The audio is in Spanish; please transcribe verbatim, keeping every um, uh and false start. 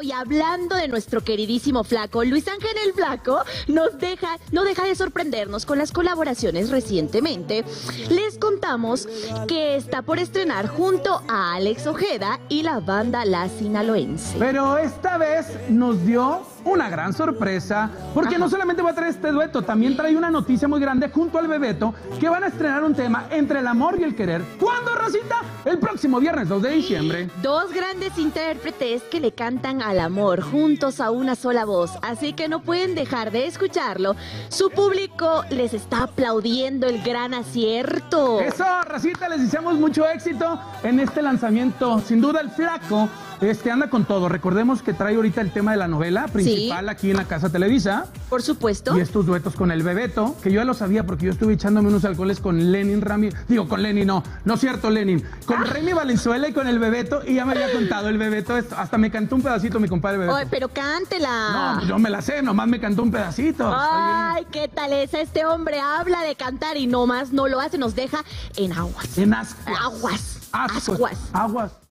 Y hablando de nuestro queridísimo Flaco, Luis Ángel El Flaco nos deja, no deja de sorprendernos con las colaboraciones recientemente. Les contamos que está por estrenar junto a Alex Ojeda y la banda La Sinaloense. Pero esta vez nos dio una gran sorpresa, porque Ajá. no solamente va a traer este dueto, también trae una noticia muy grande junto al Bebeto, que van a estrenar un tema, Entre el amor y el querer. ¿Cuándo, Rosita? El próximo viernes dos de diciembre. Dos grandes intérpretes que le cantan al amor juntos a una sola voz, así que no pueden dejar de escucharlo. Su público les está aplaudiendo el gran acierto. Eso, Rosita, les deseamos mucho éxito en este lanzamiento. Sin duda, el Flaco Este anda con todo. Recordemos que trae ahorita el tema de la novela principal sí. aquí en la Casa Televisa. Por supuesto. Y estos duetos con el Bebeto, que yo ya lo sabía porque yo estuve echándome unos alcoholes con Lenin Rami. Digo, con Lenin, no. No es cierto, Lenin. Con ah. Remy Valenzuela y con el Bebeto. Y ya me había contado el Bebeto. Hasta me cantó un pedacito mi compadre Bebeto. Ay, pero cántela. No, yo me la sé. Nomás me cantó un pedacito. Ay, qué tal es. Este hombre habla de cantar y nomás no lo hace. Nos deja en aguas. En ascuas. Aguas. Ascuas. Ascuas. Aguas.